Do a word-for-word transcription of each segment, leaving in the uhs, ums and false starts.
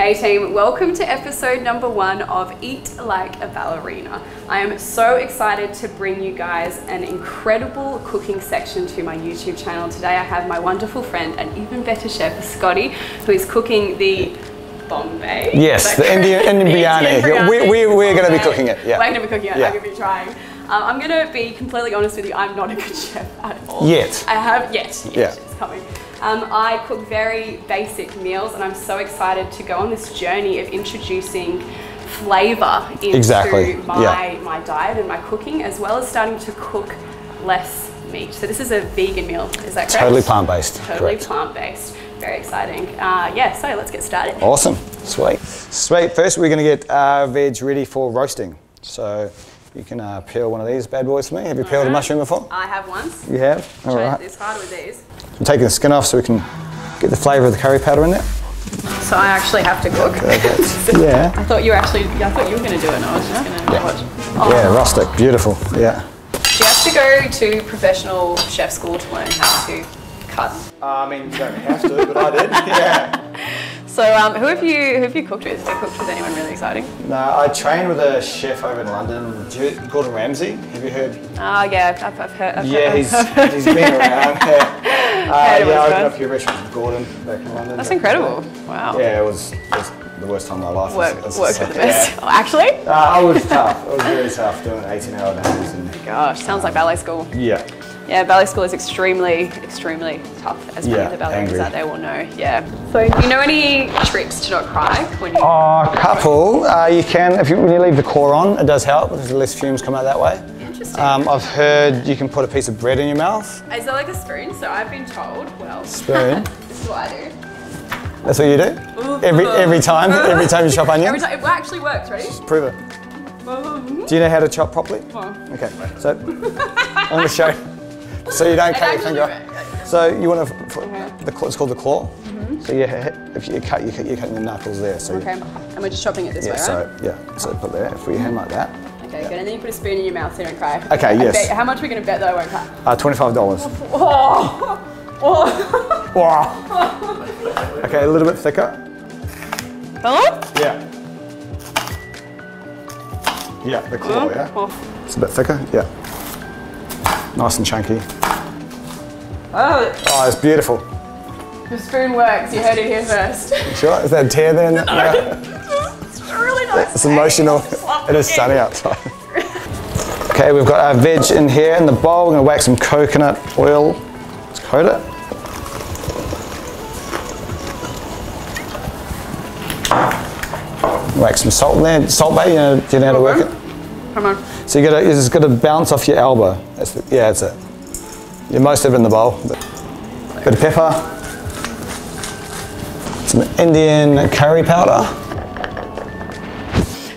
Hey team, welcome to episode number one of Eat Like a Ballerina. I am so excited to bring you guys an incredible cooking section to my YouTube channel. Today I have my wonderful friend and even better chef, Scotty, who is cooking the Bombay. Yes, the Indian, Indian biryani. Indian biryani. Yeah, we, we, we're going to be cooking it. Yeah. We're going to be cooking it, yeah. I'm going to be trying. Um, I'm going to be completely honest with you, I'm not a good chef at all. Yet. I have, yet, yet, yeah. It's coming. Um, I cook very basic meals and I'm so excited to go on this journey of introducing flavour into exactly. my, yeah. my diet and my cooking, as well as starting to cook less meat. So this is a vegan meal, is that correct? Totally plant-based. Totally plant-based. Very exciting. Uh, yeah, so let's get started. Awesome. Sweet. Sweet. First we're going to get our veg ready for roasting. So you can uh, peel one of these bad boys for me. Have you all peeled right. a mushroom before? I have once. You have? All right. It's hard with these. I'm taking the skin off so we can get the flavour of the curry powder in there. So I actually have to cook. Yeah. I thought you were actually, I thought you were going to do it and I was just going to yeah. watch. Oh. Yeah, rustic. Beautiful. Yeah. Do you have to go to professional chef school to learn how to cut? Uh, I mean, you don't have to, but I did. Yeah. So um, who have you who have you cooked with? Have you cooked with anyone really exciting? No, I trained with a chef over in London, Gordon Ramsay. Have you heard? Oh yeah, I've, I've heard. I've yeah, heard, he's heard. he's been around. Yeah, uh, I yeah, opened up a few restaurants with Gordon back in London. That's incredible. So, wow. Yeah, it was, it was the worst time of my life. Work, was, was worked with the best. Yeah. Oh, actually? Uh, it was tough. It was really tough doing eighteen-hour days. And, oh gosh, sounds um, like ballet school. Yeah. Yeah, ballet school is extremely, extremely tough, as many yeah, of the ballerinas out there will know, yeah. So do you know any tricks to not cry? When you oh, a couple. Uh, you can, if you, when you leave the core on, it does help, because less fumes come out that way. Interesting. Um, I've heard you can put a piece of bread in your mouth. Is that like a spoon? So I've been told, well. Spoon. This is what I do. That's what you do? Ooh, every ooh. every time, every time you chop onions? Every time, it actually works, ready? Just prove it. Do you know how to chop properly? Oh. Okay, so I'm gonna show you. So you don't cut your finger. So you want to, okay. the, it's called the claw. Mm-hmm. So you, if you cut, you cut, you're cutting the knuckles there. So okay, you, and we're just chopping it this yeah, way, right? So, yeah, so put there, if we hand like that. Okay, yeah. good, and then you put a spoon in your mouth so you don't cry. Okay, I yes. Bet, how much are we going to bet that I won't cry? Uh, twenty-five dollars. Oh. Oh. Wow. Okay, a little bit thicker. Hello? Yeah. Yeah, the claw, oh. yeah. Oh. It's a bit thicker, yeah. Nice and chunky. Oh, oh, it's beautiful. The spoon works, you heard it here first. Sure, is that a tear there? No, no. It's really nice. It's emotional. It is sunny outside. Okay, we've got our veg in here in the bowl. We're going to whack some coconut oil. Let's coat it. Whack some salt in there. Salt bay, you know, do you know how to work it? Come on. So you gotta, you just got to bounce off your elbow. That's the, yeah, that's it. You're most of it in the bowl. A bit of pepper. Some Indian curry powder.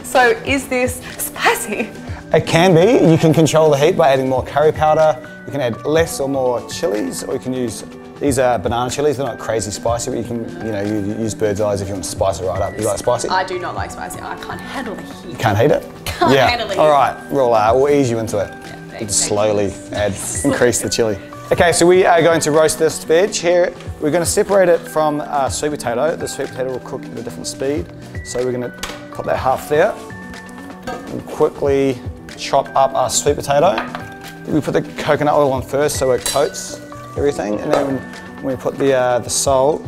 So is this spicy? It can be. You can control the heat by adding more curry powder. You can add less or more chilies, or you can use, these are banana chilies. They're not crazy spicy, but you can, you know, you, you use bird's eyes if you want to spice it right up. You like spicy? I do not like spicy. I can't handle the heat. You can't heat it? Can't yeah. handle the heat. All right, we'll, uh, we'll ease you into it. Yeah, thanks, you just slowly add, increase the chili. Okay, so we are going to roast this veg here. We're going to separate it from uh, sweet potato. The sweet potato will cook at a different speed. So we're going to pop that half there and quickly chop up our sweet potato. We put the coconut oil on first so it coats everything, and then when we put the uh, the salt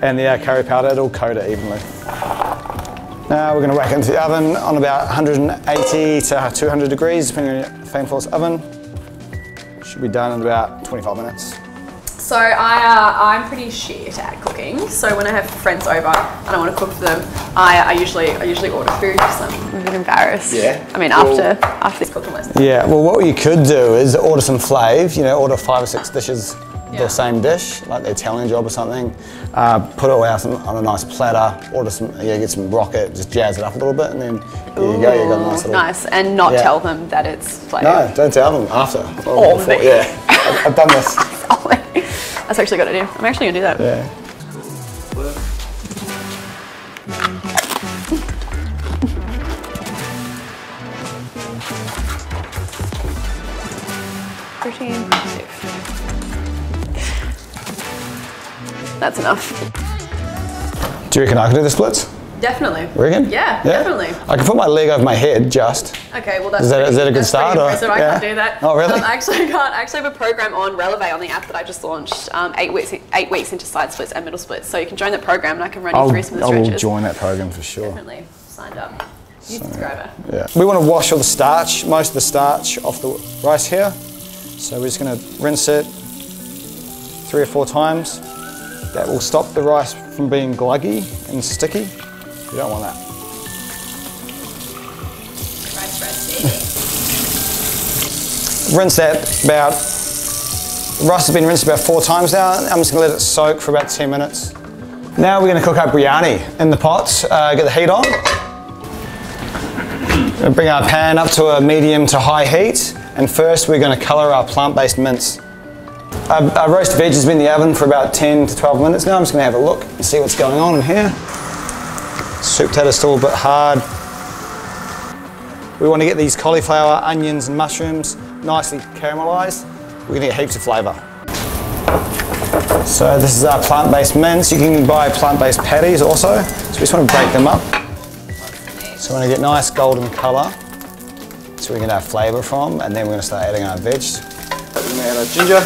and the uh, curry powder, it'll coat it evenly. Now we're going to whack it into the oven on about one eighty to two hundred degrees, depending on your fan force oven. Should be done in about twenty-five minutes. So I, uh, I'm pretty shit at cooking. So when I have friends over and I want to cook for them, I, I usually I usually order food because I'm a bit embarrassed. Yeah. I mean, well, after after this cooking lesson. Yeah. Well, what you could do is order some Flave. You know, order five or six dishes, yeah. the same dish, like the Italian job or something. Uh, put it all out on a nice platter. Order some. Yeah, get some rocket. Just jazz it up a little bit, and then there you Ooh, go. You got a nice little. Nice, and not yeah. tell them that it's Flave. No, don't tell them after. Or before. The yeah. I've, I've done this. That's actually a good idea. I'm actually gonna do that. Yeah. Pretty impressive. That's enough. Do you reckon I could do the splits? Definitely. Reckon? Yeah, yeah, definitely. I can put my leg over my head just. Okay, well that's is that, pretty, is that a good start? Or? I yeah. can't do that. Oh really? Um, I actually can't. I actually have a program on Relevé on the app that I just launched. Um, eight weeks, eight weeks into side splits and middle splits. So you can join that program, and I can run I'll, you through some of the stretches. I will join that program for sure. Definitely signed up. You so, subscriber. Yeah. We want to wash all the starch, most of the starch off the rice here. So we're just going to rinse it three or four times. That will stop the rice from being gluggy and sticky. You don't want that. Rice, rice, rinse that about, rice has been rinsed about four times now. I'm just gonna let it soak for about ten minutes. Now we're gonna cook our biryani in the pot. Uh, get the heat on. We'll bring our pan up to a medium to high heat. And first we're gonna color our plant-based mince. Our, our roast veg has been in the oven for about ten to twelve minutes now. I'm just gonna have a look and see what's going on in here. Sweet potato's still a bit hard. We want to get these cauliflower, onions and mushrooms nicely caramelised. We're going to get heaps of flavour. So this is our plant-based mince. You can buy plant-based patties also. So we just want to break them up. So we want to get nice golden colour. So we can get our flavour from, and then we're going to start adding our veg. We're going to add our ginger.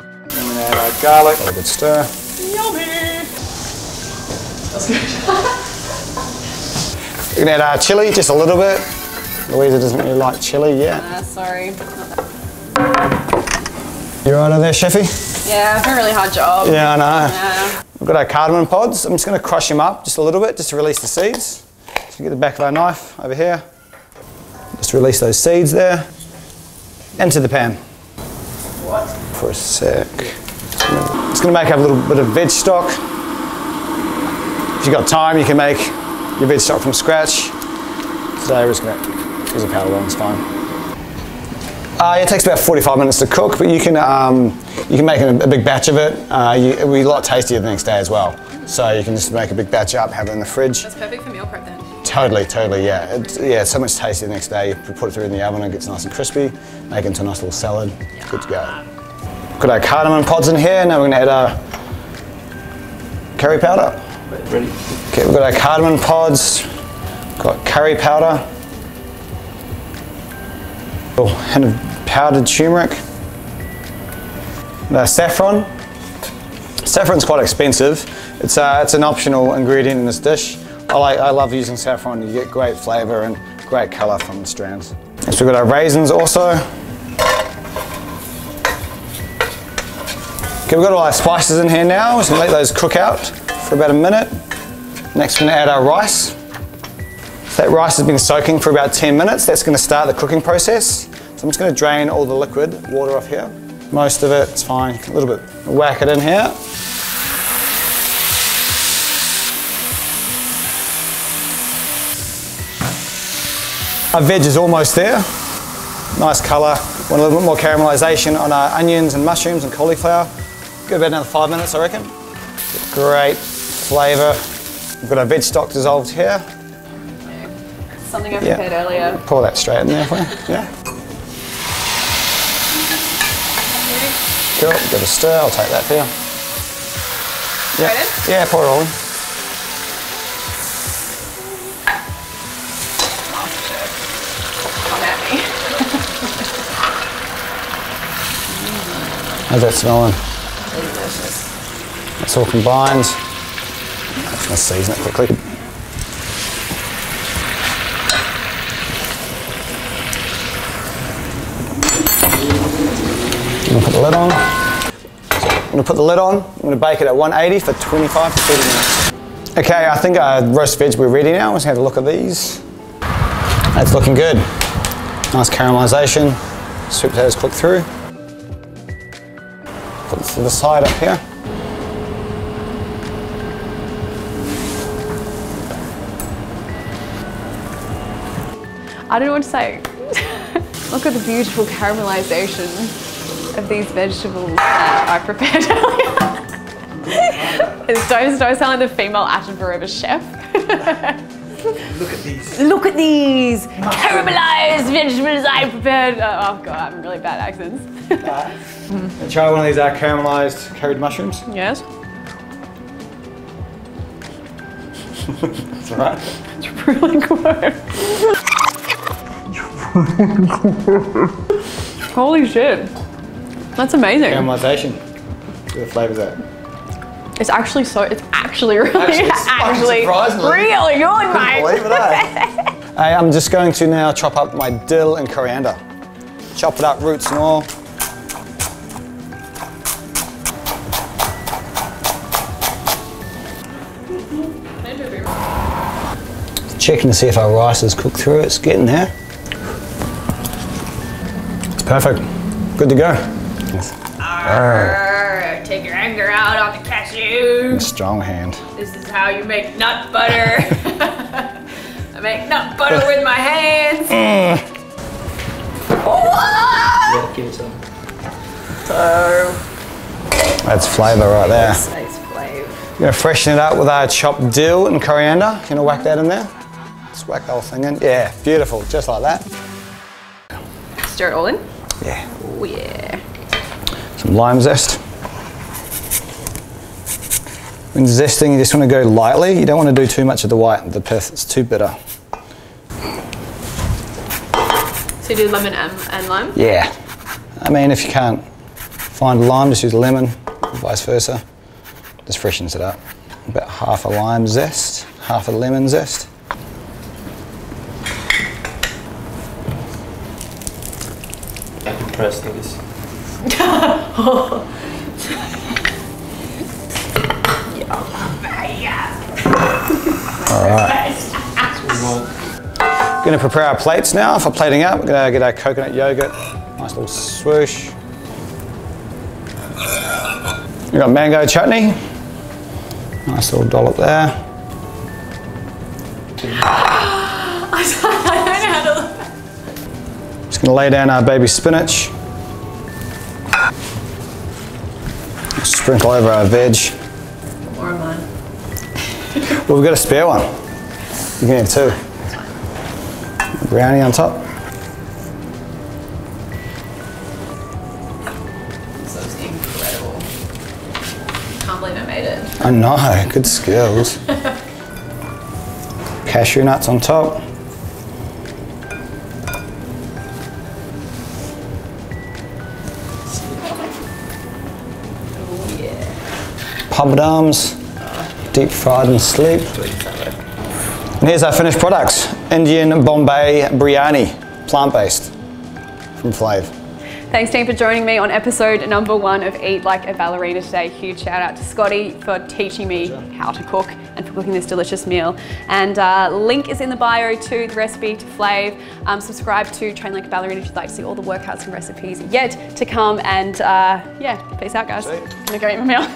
And we're going to add our garlic. A good stir. Yummy! That's good. We're going to add our chilli, just a little bit. Louisa doesn't really like chilli yet. Uh, sorry. You all right over there, Sheffy? Yeah, it's a really hard job. Yeah, I know. Yeah. We've got our cardamom pods. I'm just going to crush them up just a little bit, just to release the seeds. So get the back of our knife over here. Just release those seeds there. Into the pan. What? For a sec. It's going to make up a little bit of veg stock. If you've got time, you can make your veg stock from scratch. Today we're just going to use a powder one, it's fine. Uh, it takes about forty-five minutes to cook, but you can um, you can make a, a big batch of it. Uh, you, it'll be a lot tastier the next day as well. So you can just make a big batch up, have it in the fridge. That's perfect for meal prep then. Totally, totally, yeah. It's, yeah, it's so much tastier the next day. You put it through in the oven, it gets nice and crispy. Make it into a nice little salad. It's good to go. Got our cardamom pods in here. Now we're going to add our curry powder. Ready? Okay, we've got our cardamom pods, got curry powder, a little hint of powdered turmeric, and our saffron. Saffron's quite expensive. It's uh, it's an optional ingredient in this dish. I like, I love using saffron. You get great flavour and great colour from the strands. So we've got our raisins also. Okay, we've got all our spices in here now. We're just gonna let those cook out for about a minute. Next we're going to add our rice. So that rice has been soaking for about ten minutes. That's going to start the cooking process. So I'm just going to drain all the liquid water off here. Most of it, it's fine. A little bit. Whack it in here. Our veg is almost there. Nice colour. Want a little bit more caramelisation on our onions and mushrooms and cauliflower. Give it about another five minutes I reckon. Great flavour. We've got our veg stock dissolved here. Something I prepared yeah. earlier. Pour that straight in there for you. Yeah. Cool. Give it a stir. I'll take that for you. Yeah. Yeah. Pour it all in. How's that smelling? It's all combined. I'm just going to season it quickly. I'm going to put the lid on. I'm going to put the lid on. I'm going to bake it at one eighty for twenty-five to thirty minutes. Okay, I think our roast veg we're ready now. Let's have a look at these. That's looking good. Nice caramelisation. Sweet potatoes cooked through. Put this to the side up here. I don't know what to say. Look at the beautiful caramelisation of these vegetables that I prepared earlier. It's don't, don't sound like the female Attenborough of a chef. Look at these. Look at these caramelised vegetables I prepared. Oh, God, I'm really bad at accents. uh, try one of these uh, caramelised curried mushrooms. Yes. That's right. It's really close. Holy shit. That's amazing. Caramelization. The flavor's out. It's actually so, it's actually really, actually, actually really good, mate. Believe it, eh? Hey, I'm just going to now chop up my dill and coriander. Chop it up, roots and all. Checking to see if our rice is cooked through. It's getting there. It's perfect. Good to go. Arr, Arr. Take your anger out on the cashew. Strong hand. This is how you make nut butter. I make nut butter with my hands. Yeah, give it some. So. That's flavour right there. That's nice flavour. We're going to freshen it up with our chopped dill and coriander. You going to whack that in there? Just whack the whole thing in. Yeah, beautiful, just like that. Stir it all in? Yeah. Oh yeah. Some lime zest. When zesting, you just want to go lightly. You don't want to do too much of the white, the pith, it's too bitter. So you do lemon and, and lime? Yeah. I mean, if you can't find lime, just use lemon, vice versa. Just freshens it up. About half a lime zest, half a lemon zest. Press this. Alright. We're going to prepare our plates now for plating up. We're going to get our coconut yogurt. Nice little swoosh. We've got mango chutney. Nice little dollop there. I don't know how to look. Just going to lay down our baby spinach. Sprinkle over our veg. More of mine. Well, we've got a spare one. You can have two. Brownie on top. This looks incredible. Can't believe I made it. I know, good skills. Cashew nuts on top. Papadums, deep fried and sleep. And here's our finished products. Indian Bombay Biryani, plant-based, from Flave. Thanks team for joining me on episode number one of Eat Like a Ballerina today. Huge shout out to Scotty for teaching me how to cook and for cooking this delicious meal. And uh, link is in the bio to the recipe, to Flave. Um, subscribe to Train Like a Ballerina if you'd like to see all the workouts and recipes yet to come. And uh, yeah, peace out guys. I'm gonna go eat my meal.